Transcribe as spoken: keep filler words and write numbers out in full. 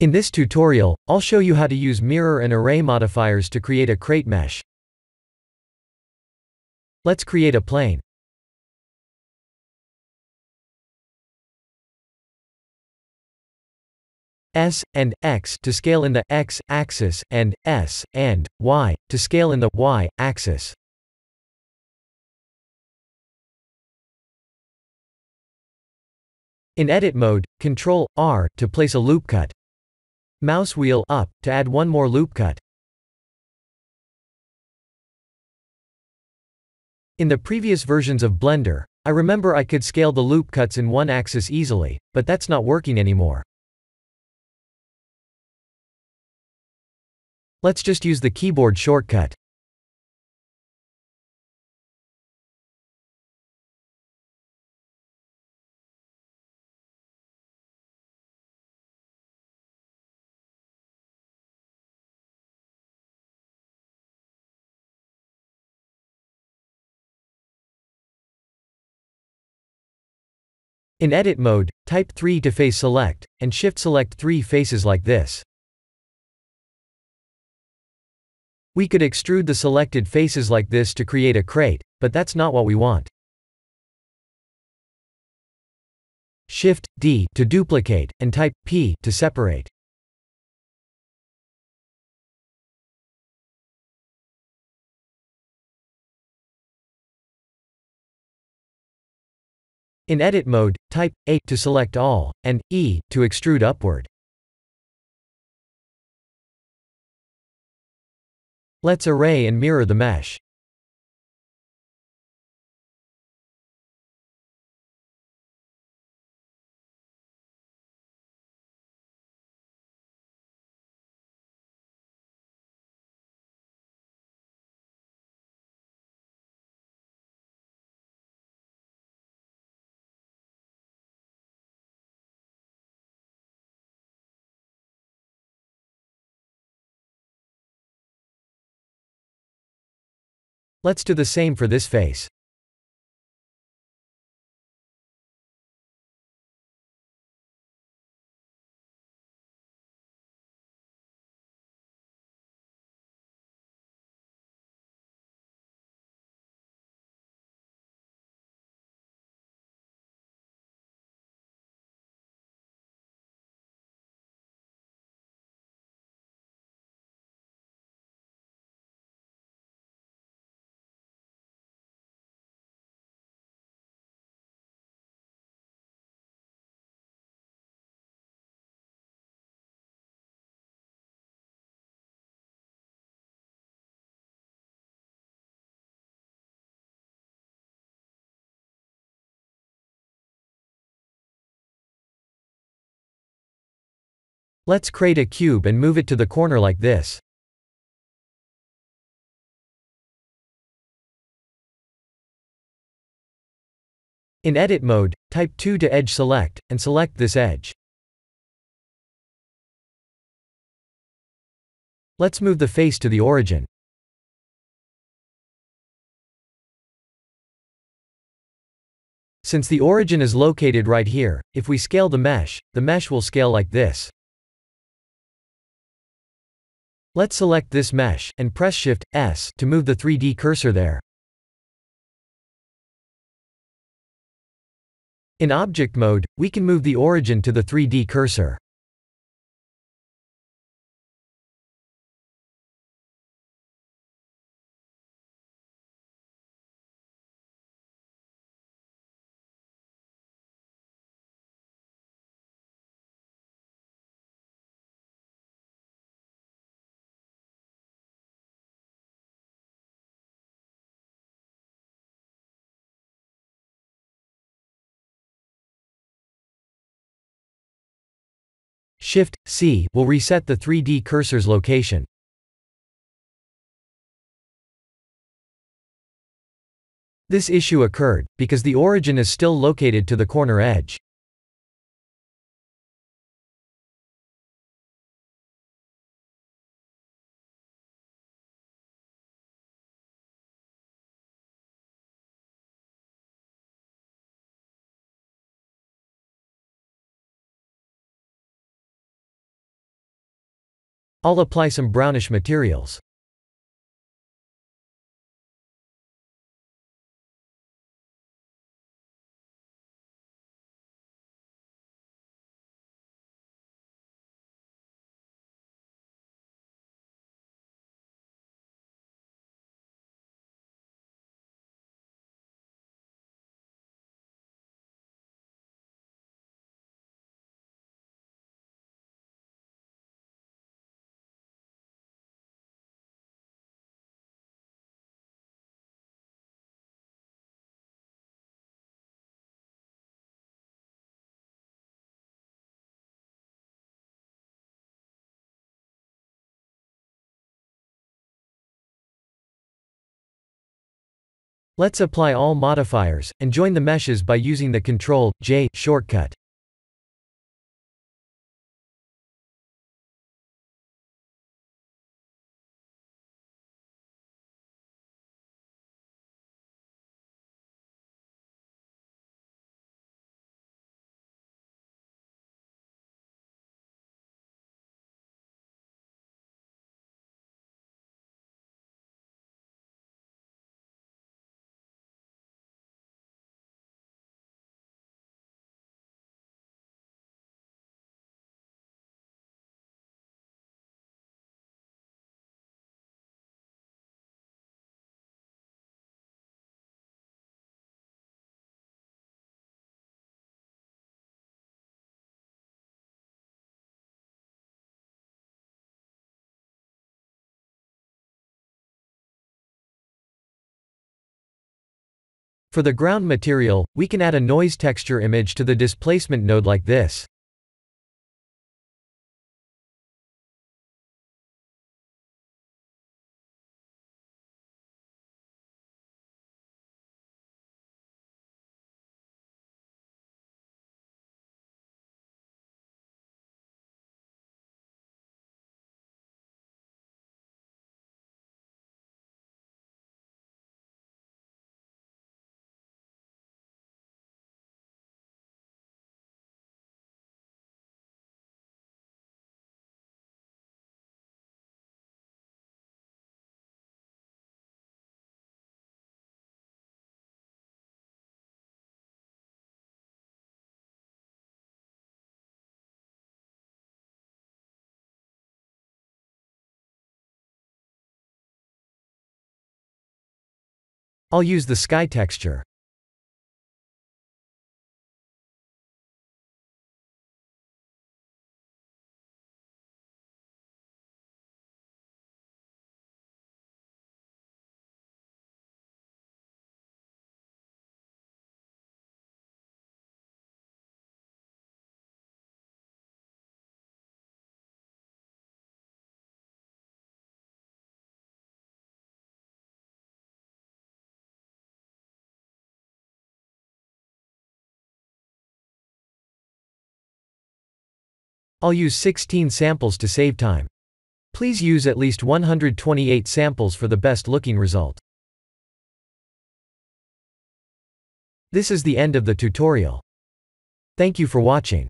In this tutorial, I'll show you how to use mirror and array modifiers to create a crate mesh. Let's create a plane. S and X to scale in the X axis and S and Y to scale in the Y axis. In edit mode, Control R to place a loop cut. Mouse wheel up to add one more loop cut. In the previous versions of Blender, I remember I could scale the loop cuts in one axis easily, but that's not working anymore. Let's just use the keyboard shortcut. In edit mode, type three to face select, and shift select three faces like this. We could extrude the selected faces like this to create a crate, but that's not what we want. Shift D to duplicate, and type P to separate. In edit mode, type A to select all, and E to extrude upward. Let's array and mirror the mesh. Let's do the same for this face. Let's create a cube and move it to the corner like this. In edit mode, type two to edge select, and select this edge. Let's move the face to the origin. Since the origin is located right here, if we scale the mesh, the mesh will scale like this. Let's select this mesh, and press Shift S to move the three D cursor there. In object mode, we can move the origin to the three D cursor. Shift C will reset the three D cursor's location. This issue occurred because the origin is still located to the corner edge. I'll apply some brownish materials. Let's apply all modifiers, and join the meshes by using the control J shortcut. For the ground material, we can add a noise texture image to the displacement node like this. I'll use the sky texture. I'll use sixteen samples to save time. Please use at least one hundred twenty-eight samples for the best looking result. This is the end of the tutorial. Thank you for watching.